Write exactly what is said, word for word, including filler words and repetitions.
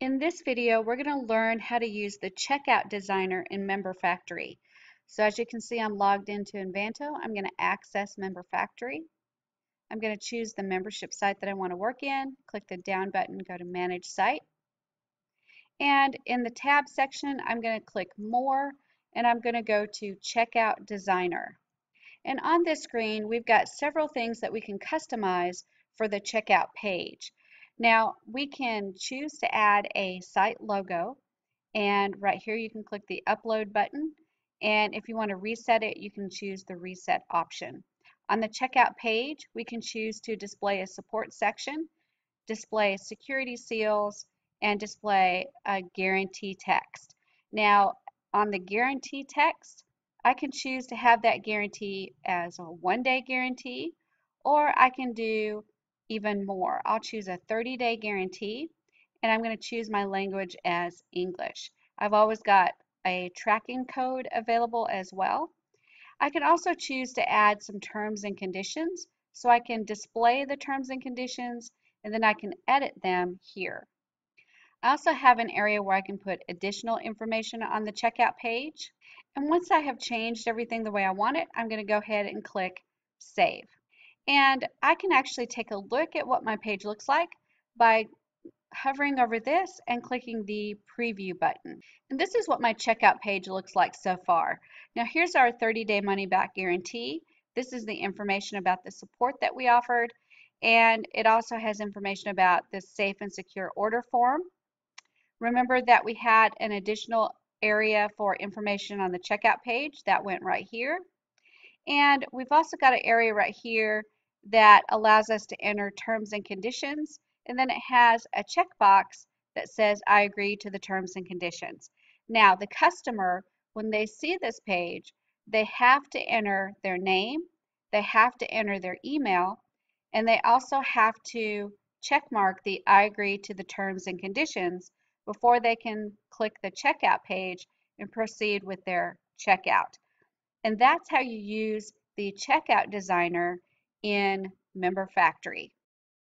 In this video, we're going to learn how to use the Checkout Designer in Member Factory. So as you can see, I'm logged into Invanto. I'm going to access Member Factory. I'm going to choose the membership site that I want to work in, click the down button, go to Manage Site. And in the tab section, I'm going to click More, and I'm going to go to Checkout Designer. And on this screen, we've got several things that we can customize for the checkout page. Now, we can choose to add a site logo, and right here you can click the upload button, and if you want to reset it, you can choose the reset option. On the checkout page, we can choose to display a support section, display security seals, and display a guarantee text. Now, on the guarantee text, I can choose to have that guarantee as a one-day guarantee, or I can do even more. I'll choose a thirty-day guarantee, and I'm going to choose my language as English. I've always got a tracking code available as well. I can also choose to add some terms and conditions, so I can display the terms and conditions, and then I can edit them here. I also have an area where I can put additional information on the checkout page, and once I have changed everything the way I want it, I'm going to go ahead and click Save. And I can actually take a look at what my page looks like by hovering over this and clicking the preview button. And this is what my checkout page looks like so far. Now here's our thirty-day money back guarantee. This is the information about the support that we offered, and it also has information about the safe and secure order form. Remember that we had an additional area for information on the checkout page that went right here. And we've also got an area right here that allows us to enter terms and conditions, and then it has a checkbox that says I agree to the terms and conditions. Now the customer, when they see this page, they have to enter their name, they have to enter their email, and they also have to checkmark the I agree to the terms and conditions before they can click the checkout page and proceed with their checkout. And that's how you use the Checkout Designer in Member Factory.